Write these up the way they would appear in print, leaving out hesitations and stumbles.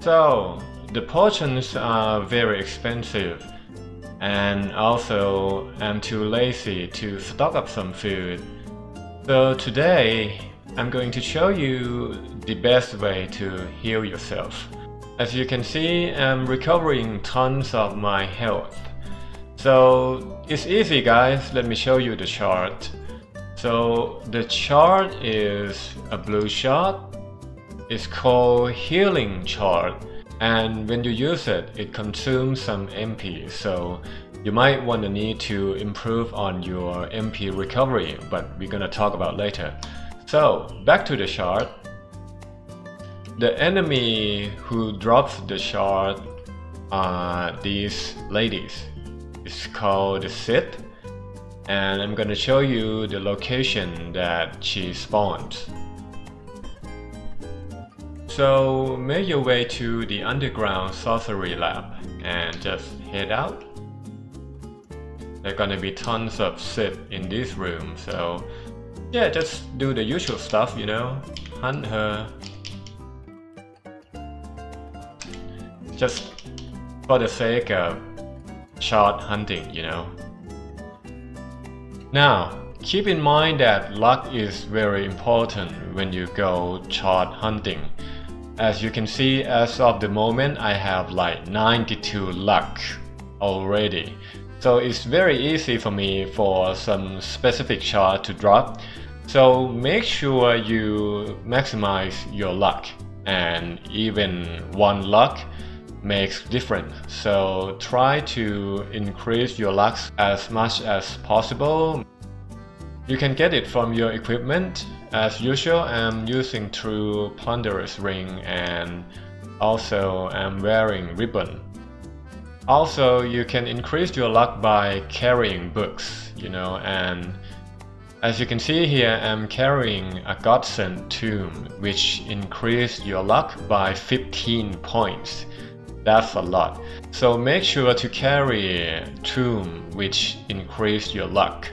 So, the potions are very expensive, and also I'm too lazy to stock up some food. So today, I'm going to show you the best way to heal yourself. As you can see, I'm recovering tons of my health. So it's easy, guys, let me show you the chart. So the chart is a blue chart. It's called Healing Shard, and when you use it, it consumes some MP, so you might want to need to improve on your MP recovery, but we're gonna talk about later. So back to the shard. The enemy who drops the shard are these ladies. It's called the Sith, and I'm gonna show you the location that she spawns. So make your way to the underground sorcery lab and just head out. There are gonna be tons of Sith in this room, so yeah, just do the usual stuff, you know, hunt her. Just for the sake of shard hunting, you know. Now, keep in mind that luck is very important when you go shard hunting. As you can see, as of the moment, I have like 92 luck already. So it's very easy for me for some specific shard to drop. So make sure you maximize your luck, and even one luck makes difference. So try to increase your luck as much as possible. You can get it from your equipment. As usual, I'm using True Plunderer's Ring, and also I'm wearing Ribbon. Also, you can increase your luck by carrying books, you know, and as you can see here, I'm carrying a Godsend Tomb, which increases your luck by 15 points. That's a lot. So make sure to carry Tomb, which increases your luck.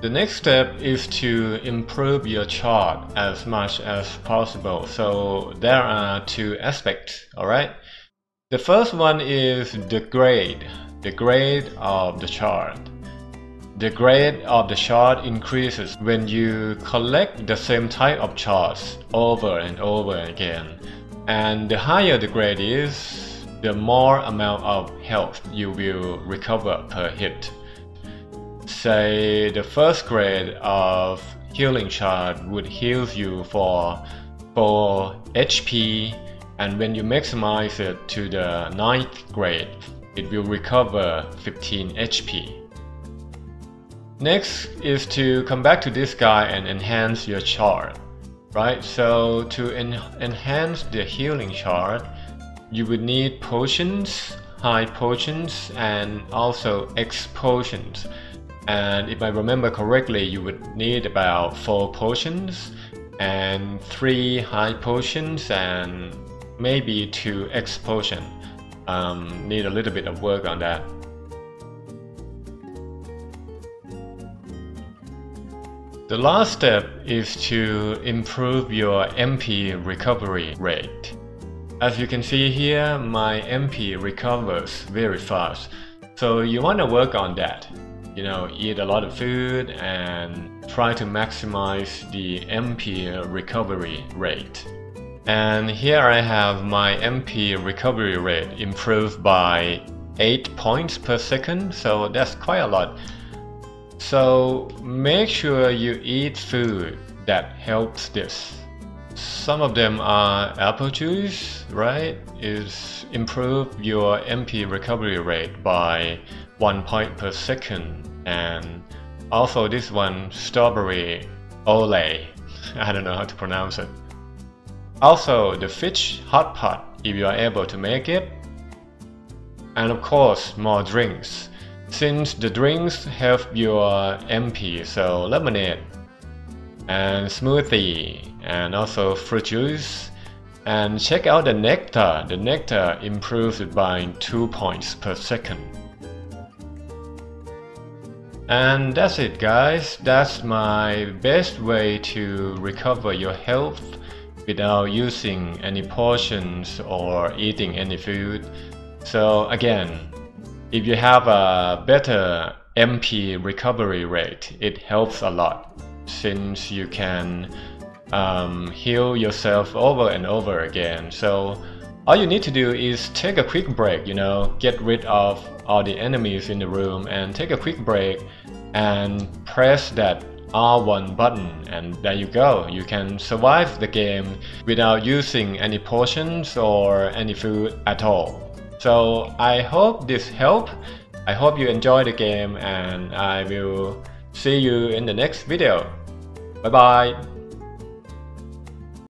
The next step is to improve your chart as much as possible. So there are two aspects, alright? The first one is the grade of the chart. The grade of the chart increases when you collect the same type of charts over and over again. And the higher the grade is, the more amount of health you will recover per hit. Say the first grade of Healing Shard would heal you for 4 HP, and when you maximize it to the 9th grade, it will recover 15 HP. Next is to come back to this guy and enhance your shard, right? So to enhance the Healing Shard, you would need potions, high potions, and also X potions. And if I remember correctly, you would need about 4 potions and 3 high potions and maybe 2 X potions. Need a little bit of work on that. The last step is to improve your MP recovery rate. As you can see here, my MP recovers very fast. So you want to work on that. You know, eat a lot of food and try to maximize the MP recovery rate. And here I have my MP recovery rate improved by 8 points per second, so that's quite a lot. So make sure you eat food that helps this. Some of them are apple juice, right? It's improved your MP recovery rate by 1 point per second. And also this one, strawberry ole. I don't know how to pronounce it. Also the fish hot pot, if you are able to make it. And of course, more drinks, since the drinks help your MP, so lemonade and smoothie and also fruit juice. And check out the nectar. The nectar improves it by 2 points per second. And that's it, guys. That's my best way to recover your health without using any potions or eating any food. So again, if you have a better MP recovery rate, it helps a lot, since you can heal yourself over and over again. So all you need to do is take a quick break, you know, get rid of all the enemies in the room and take a quick break and press that R1 button, and there you go. You can survive the game without using any potions or any food at all. So I hope this helped. I hope you enjoy the game, and I will see you in the next video. Bye bye.